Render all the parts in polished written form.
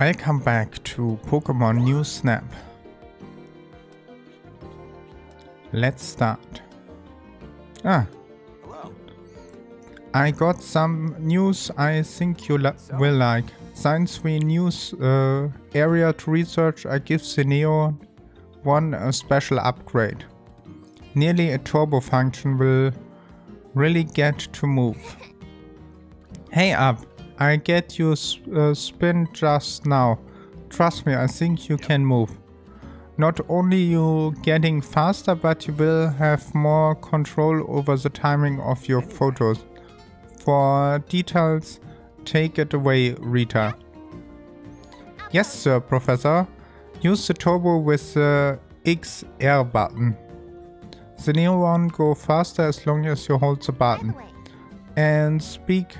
Welcome back to Pokémon New Snap. Let's start. Hello. I got some news I think you will like. Since we news area to research, I give the Neo one a special upgrade. Nearly a turbo function will really get to move. Hey up! I get you spin just now. Trust me, I think you can move. Not only you getting faster, but you will have more control over the timing of your photos. For details, take it away, Rita. Yes, sir, Professor. Use the turbo with the XR button. The new one go faster as long as you hold the button. And speak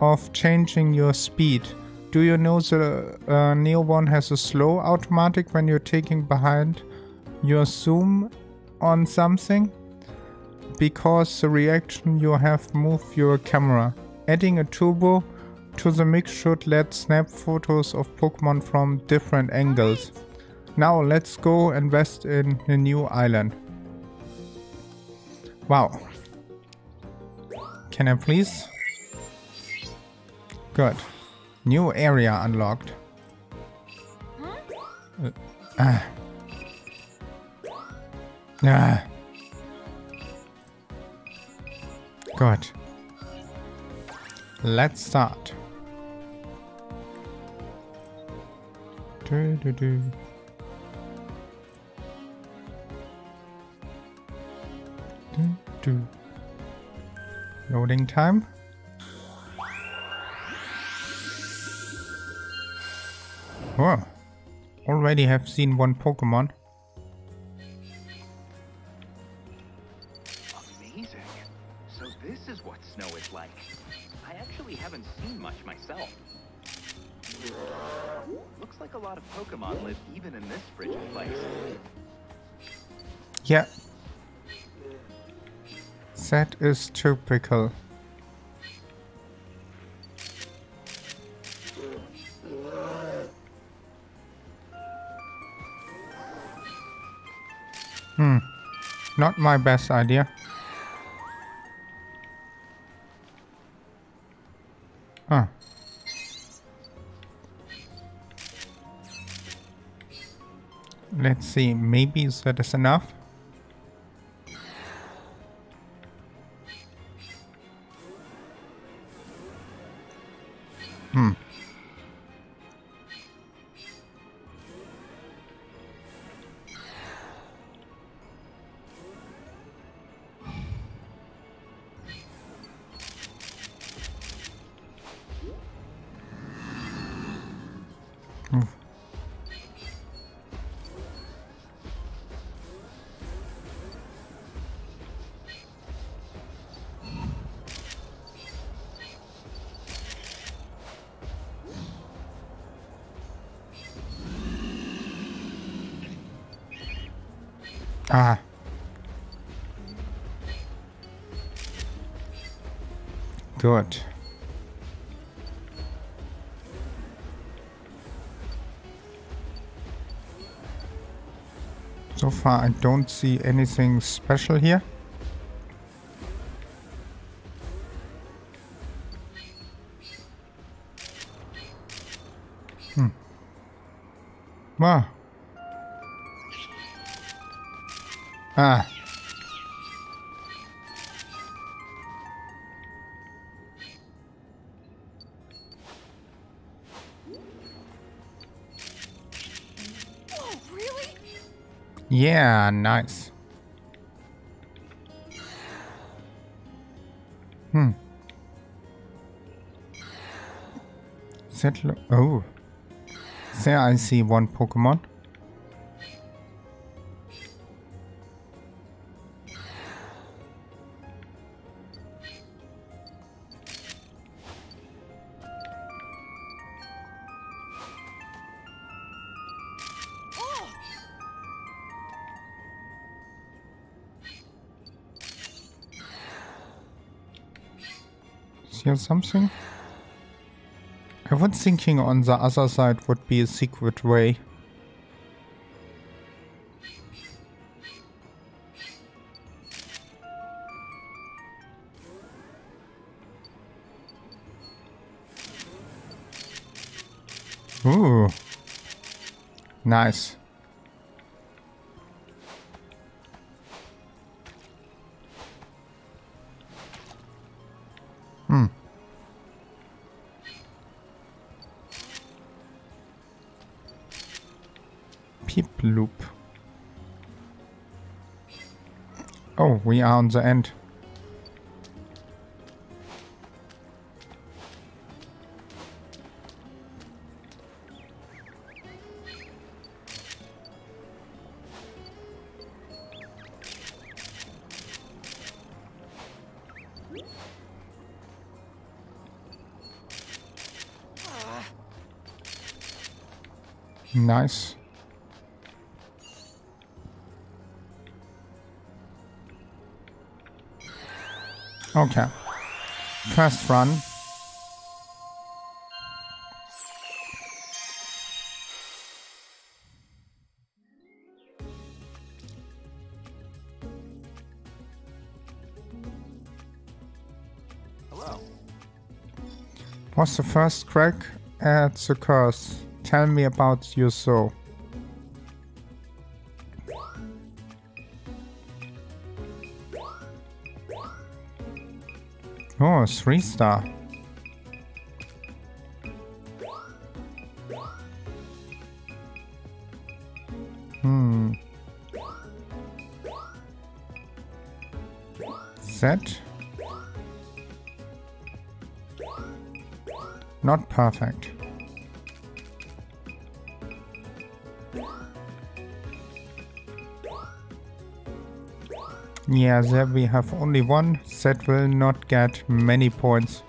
of changing your speed. Do you know the Neo one has a slow automatic when you're taking behind your zoom on something? Because the reaction you have move your camera. Adding a turbo to the mix should let snap photos of Pokemon from different angles. Now let's go invest in a new island. Wow. Can I please? Good. New area unlocked. Good. Let's start. Loading time. Oh, already have seen one Pokemon. Amazing. So this is what snow is like. I actually haven't seen much myself. Looks like a lot of Pokemon live even in this frigid place. Yeah. That is typical. Not my best idea. Huh. Let's see, maybe that is enough. Good. So far I don't see anything special here. Wow. Oh, really? Yeah, nice. Oh. There I see one Pokemon. I was thinking on the other side would be a secret way. Ooh. Nice. Hmm. Piplup. Oh, we are on the end. Nice. Okay. First run. Hello. What's the first crack at the curse? Tell me about your soul. Oh, 3-star. Hmm. Set. Not perfect. Yeah, there we have only one that will not get many points.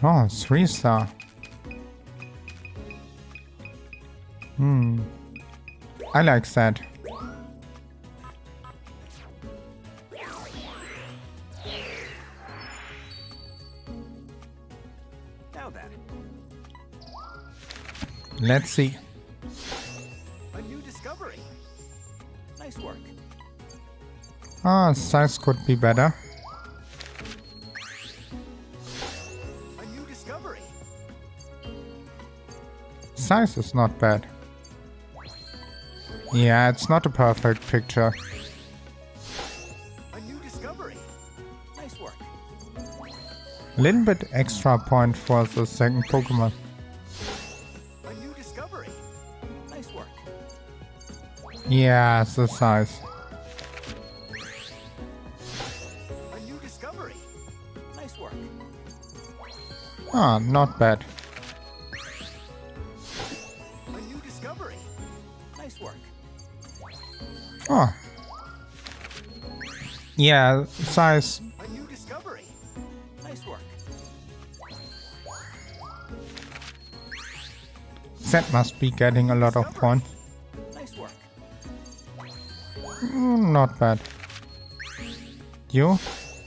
Oh, 3-star. Hmm. I like that. Let's see. A new discovery. Nice work. Ah, size could be better. A new discovery. Size is not bad. Yeah, it's not a perfect picture. A new discovery. Nice work. Little bit extra point for the second Pokémon. Yeah, it's the size. A new discovery. Nice work. Ah, not bad. A new discovery. Nice work. Oh. Yeah, size. A new discovery. Nice work. That must be getting a lot of points. Not bad. You?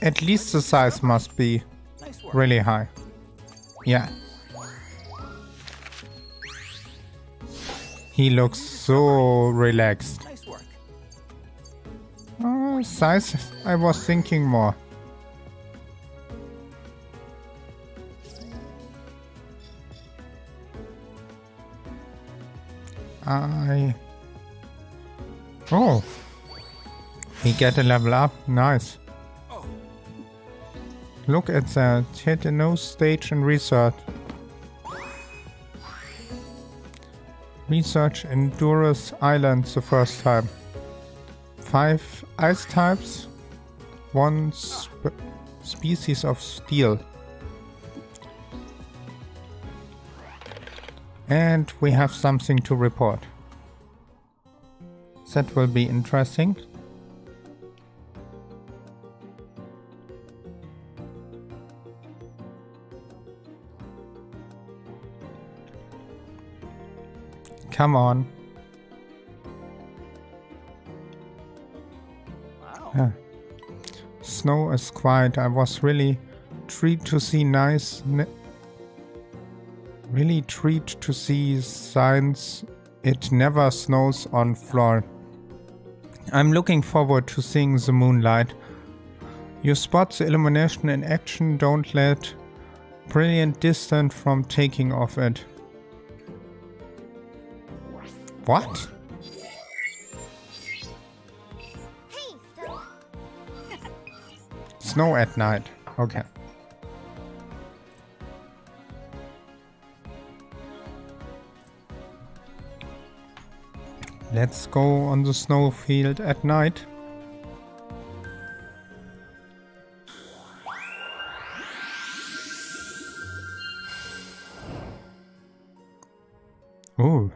At least the size must be really high. Yeah. He looks so relaxed. Oh, size, I was thinking more. Oh. We get a level up, nice. Look at that, hit a new stage in research. Research in Durus Island the first time. 5 ice types, 1 species of steel. And we have something to report. That will be interesting. Come on. Wow. snow is quiet. I was really treat to see signs it never snows on floor. I'm looking forward to seeing the moonlight. You spot the illumination in action, don't let brilliant distance from taking off it. What? Snow at night. Okay. Let's go on the snowfield at night. Ooh.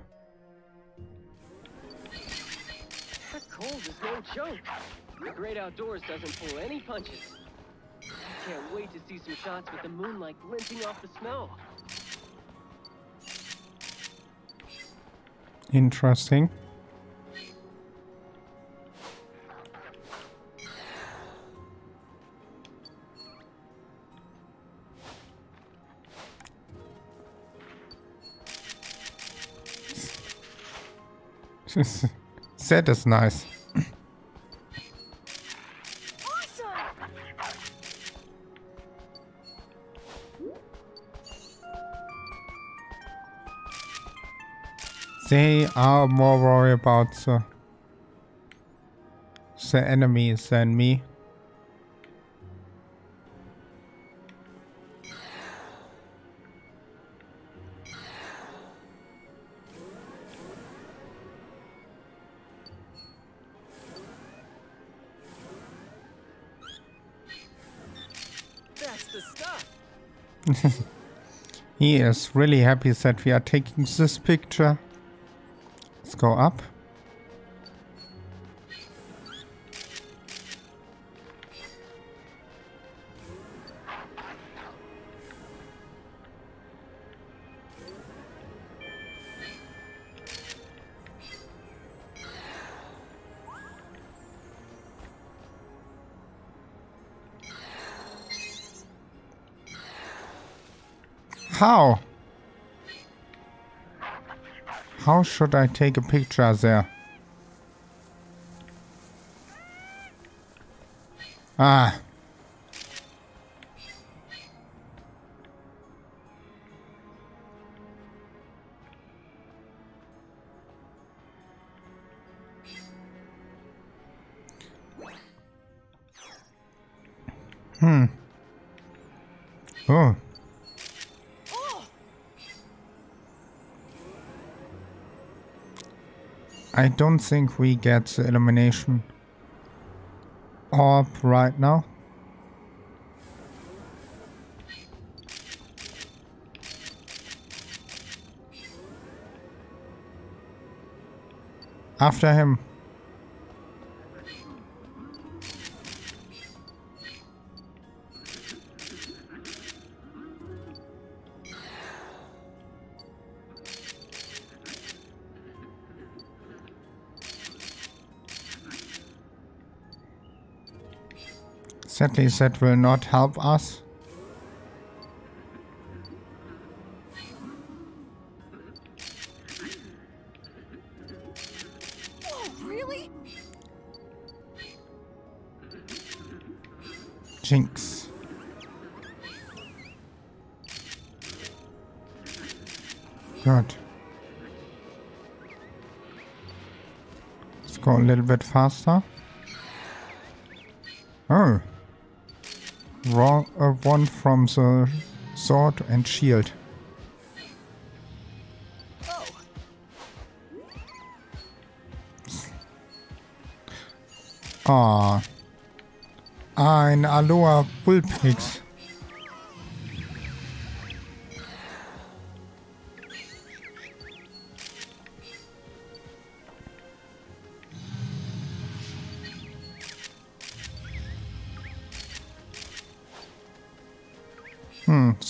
The cold is no joke. The great outdoors doesn't pull any punches. I can't wait to see some shots with the moonlight glinting off the snow. Interesting. Set is nice. Awesome. They are more worried about the enemies than me. He is really happy that we are taking this picture. Let's go up. How? How should I take a picture there? Ah. Hmm. Oh. I don't think we get the illumination orb right now. After him. Sadly, that will not help us. Oh, really? Jinx. Good. Let's go a little bit faster. Oh. Wrong, one from the sword and shield. Oh. Ah, ein Aloha Bullpix.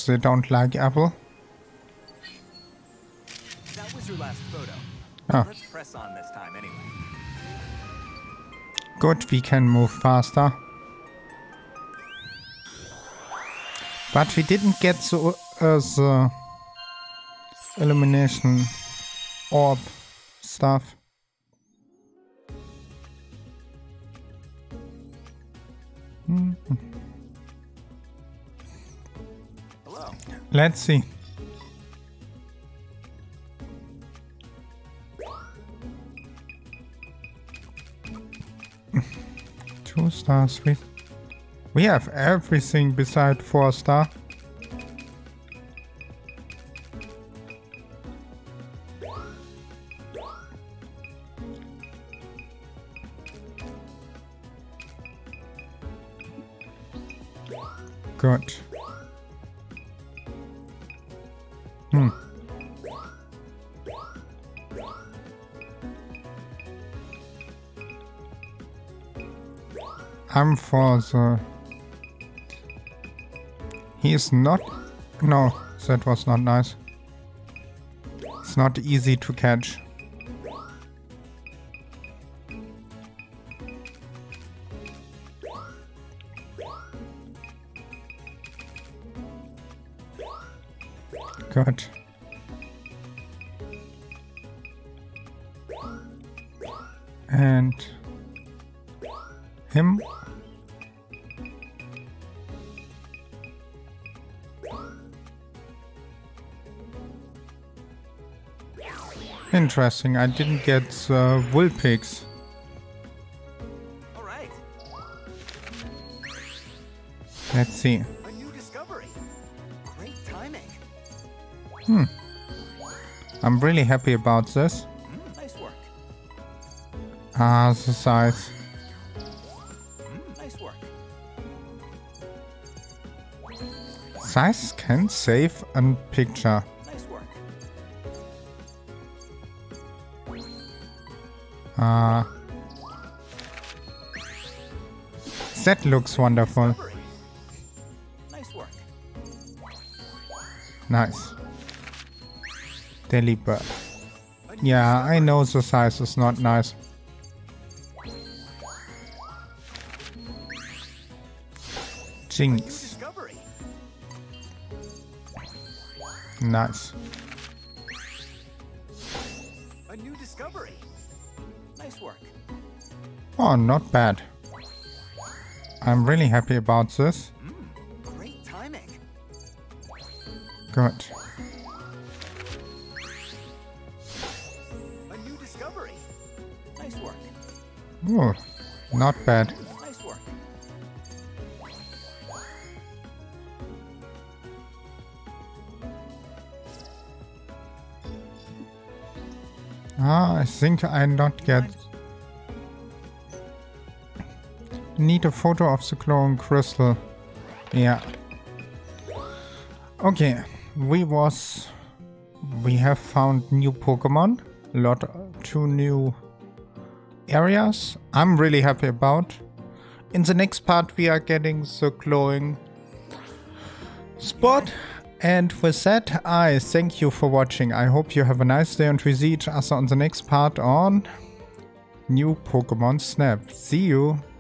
They don't like Apple. That was your last photo. Oh. Let's press on this time anyway. Good, we can move faster. But we didn't get to the illumination orb stuff. Hello. Let's see. Two stars, sweet. We have everything beside 4 star. Good. I'm for the... He is not... No, that was not nice. It's not easy to catch. Good. And... him? Interesting, I didn't get Woolpix. All right. Let's see. A new discovery. Great timing. I'm really happy about this. Nice work. Ah, the size. Nice work. Size can save a picture. That looks wonderful. Nice work. Nice. Daily bird. Yeah, I know the size is not nice. Jinx. Nice. A new discovery. Nice work. Oh, not bad. I'm really happy about this. Great timing. Good. A new discovery. Nice work. Ooh, not bad. Nice work. Ah, I think I not get... Need a photo of the clone crystal. Yeah. Okay, we have found new Pokemon. A lot, 2 new areas. I'm really happy about. In the next part, we are getting the glowing spot. And with that, I thank you for watching. I hope you have a nice day, and we see each other on the next part on New Pokemon Snap. See you.